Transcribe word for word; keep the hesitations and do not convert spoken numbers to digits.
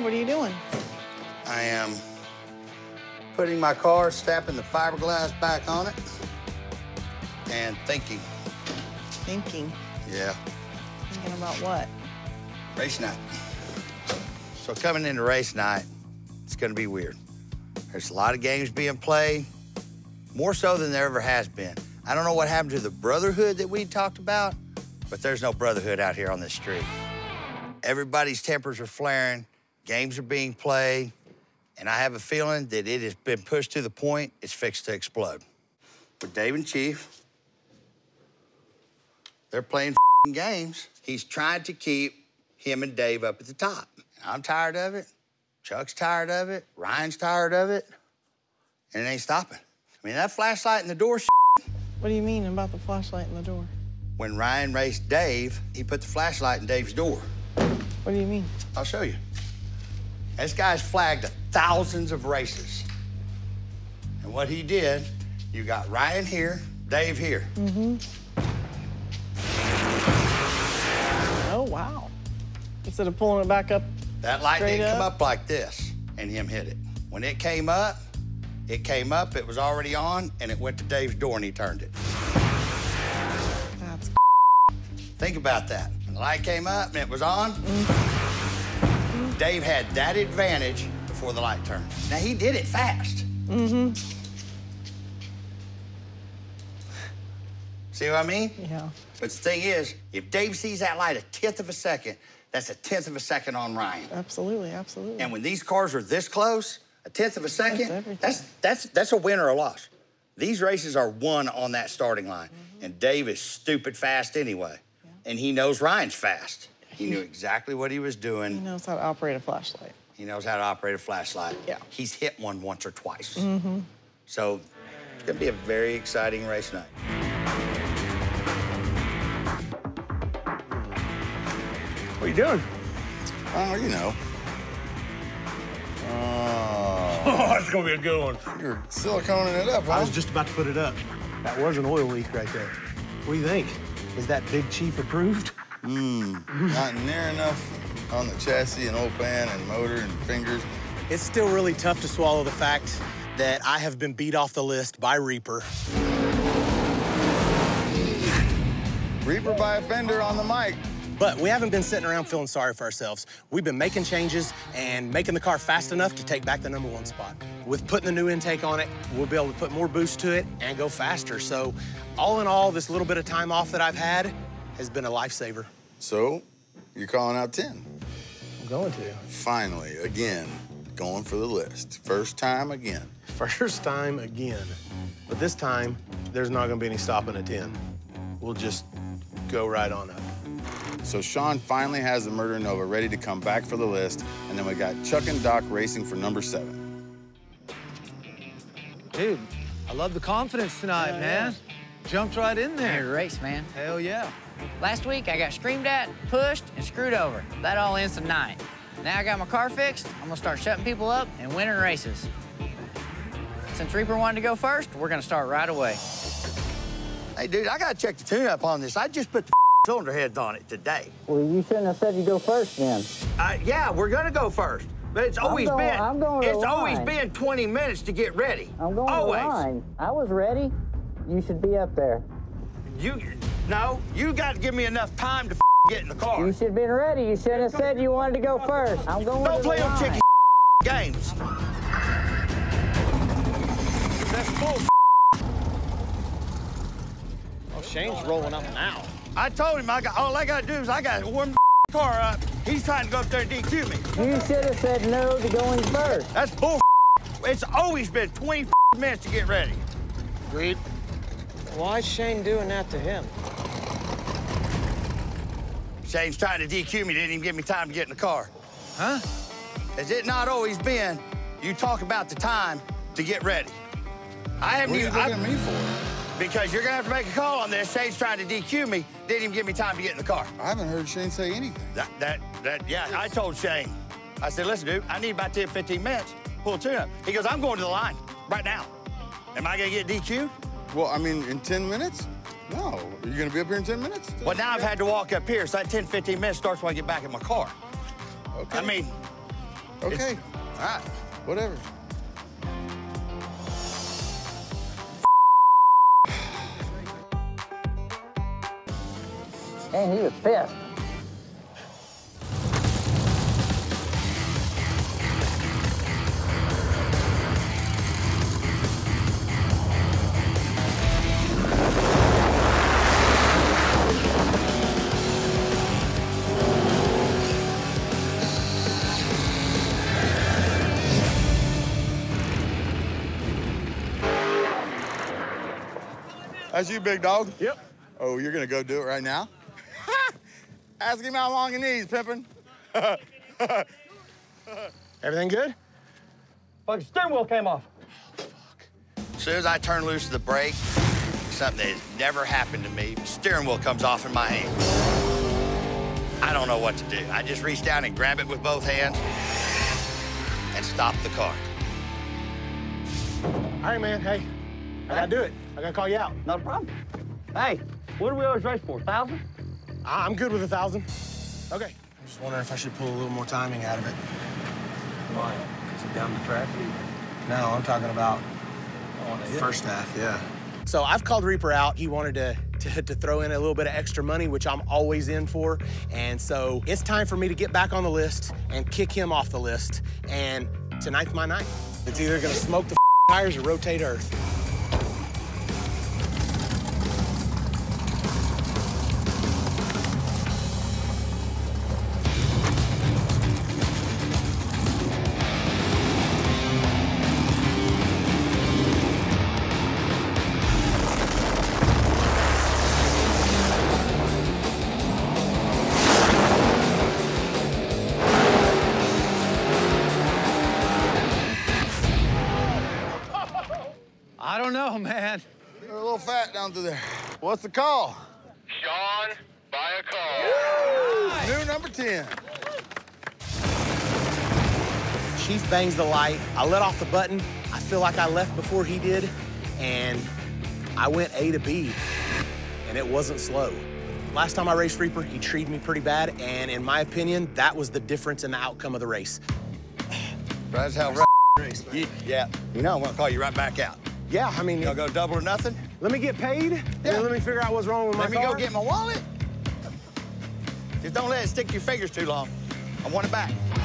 doing? What are you doing? I am putting my car, strapping the fiberglass back on it, and thinking. Thinking? Yeah. Thinking about what? Race night. So coming into race night, it's gonna be weird. There's a lot of games being played, more so than there ever has been. I don't know what happened to the brotherhood that we talked about, but there's no brotherhood out here on this street. Everybody's tempers are flaring, games are being played, and I have a feeling that it has been pushed to the point it's fixed to explode. With Dave and Chief, they're playing f***ing games. He's trying to keep him and Dave up at the top. I'm tired of it. Chuck's tired of it. Ryan's tired of it. And it ain't stopping. I mean, that flashlight in the door. What do you mean about the flashlight in the door? When Ryan raced Dave, he put the flashlight in Dave's door. What do you mean? I'll show you. This guy's flagged thousands of races. And what he did, you got Ryan here, Dave here. Mm-hmm. Oh, wow. Instead of pulling it back up. That light didn't up. come up like this, and him hit it. When it came up, it came up, it was already on, and it went to Dave's door, and he turned it. That's Think about that. When the light came up, and it was on, mm-hmm. Dave had that advantage before the light turned. Now, he did it fast. Mm-hmm. See what I mean? Yeah. But the thing is, if Dave sees that light a tenth of a second, that's a tenth of a second on Ryan. Absolutely, absolutely. And when these cars are this close, a tenth of a second, that's that's, that's that's a win or a loss. These races are won on that starting line. Mm-hmm. And Dave is stupid fast anyway. Yeah. And he knows Ryan's fast. He knew exactly what he was doing. He knows how to operate a flashlight. He knows how to operate a flashlight. Yeah. He's hit one once or twice. Mm-hmm. So it's gonna be a very exciting race night. What are you doing? Oh, you know. Uh, oh, that's gonna be a good one. You're siliconing it up, huh? I was just about to put it up. That was an oil leak right there. What do you think? Is that Big Chief approved? Mmm, not near enough on the chassis and oil pan and motor and fingers. It's still really tough to swallow the fact that I have been beat off the list by Reaper. Reaper by a fender on the mic. But we haven't been sitting around feeling sorry for ourselves. We've been making changes and making the car fast enough to take back the number one spot. With putting the new intake on it, we'll be able to put more boost to it and go faster. So all in all, this little bit of time off that I've had has been a lifesaver. So you're calling out ten? I'm going to. Finally, again, going for the list. First time again. First time again. But this time, there's not gonna be any stopping at ten. We'll just go right on up. So Sean finally has the Murder Nova ready to come back for the list, and then we got Chuck and Doc racing for number seven. Dude, I love the confidence tonight, oh, man. Yeah. Jumped right in there. Great race, man. Hell yeah. Last week, I got screamed at, pushed, and screwed over. That all ends tonight. Now I got my car fixed, I'm gonna start shutting people up and winning races. Since Reaper wanted to go first, we're gonna start right away. Hey, dude, I gotta check the tune-up on this. I just put the cylinder heads on it today. Well, you shouldn't have said you go first then. Uh, yeah, we're gonna go first. But it's always going, been I'm going it's always been twenty minutes to get ready. I'm going always. To line. I was ready. You should be up there. You no, you got to give me enough time to get in the car. You should have been ready. You shouldn't have said you wanted to go first. I'm going Don't to play the them chicken games. That's bull. Oh, Shane's rolling up now. I told him I got all I gotta do is I gotta warm the car up. He's trying to go up there and D Q me. You should have said no to going first. That's bull. It's always been twenty minutes to get ready. Agreed. Why is Shane doing that to him? Shane's trying to D Q me. Didn't even give me time to get in the car. Huh? Has it not always been? You talk about the time to get ready. I haven't even. What are you looking at me for? Because you're gonna have to make a call on this. Shane's trying to D Q me. Didn't even give me time to get in the car. I haven't heard Shane say anything. That, that, that, yeah, yes. I told Shane. I said, listen, dude, I need about ten, fifteen minutes. Pull a tune-up. He goes, I'm going to the line right now. Am I gonna get D Q'd? Well, I mean, in ten minutes? No. Are you gonna be up here in ten minutes? Well, now I've had to walk up here, so that ten, fifteen minutes starts when I get back in my car. Okay. I mean, Okay. It's, all right. Whatever. Man, he was pissed. That's you, big dog? Yep. Oh, you're gonna go do it right now? Ask him how long he needs, Pippin. Everything good? Fucking steering wheel came off. Oh, fuck. As soon as I turn loose of the brake, something that has never happened to me, steering wheel comes off in my hand. I don't know what to do. I just reached down and grabbed it with both hands and stopped the car. All right, man, hey, I gotta do it. I gotta call you out. Not a problem. Hey, what do we always race for, a thousand? I'm good with a thousand. Okay. I'm just wondering if I should pull a little more timing out of it. Why? Because you're down the track? No, I'm talking about the first half, yeah. So I've called Reaper out. He wanted to, to, to throw in a little bit of extra money, which I'm always in for. And so it's time for me to get back on the list and kick him off the list. And tonight's my night. It's either gonna smoke the tires or rotate Earth. I don't know, man. You're a little fat down through there. What's the call? Sean, buy a car. Nice. New number ten. Chief bangs the light. I let off the button. I feel like I left before he did, and I went A to B, and it wasn't slow. Last time I raced Reaper, he treated me pretty bad, and in my opinion, that was the difference in the outcome of the race. That's how right race, man. Yeah. You know, I'm gonna call you right back out. Yeah, I mean... Y'all go double or nothing? Let me get paid, yeah. Then let me figure out what's wrong with my car. Let me go get my wallet. Just don't let it stick to your fingers too long. I want it back.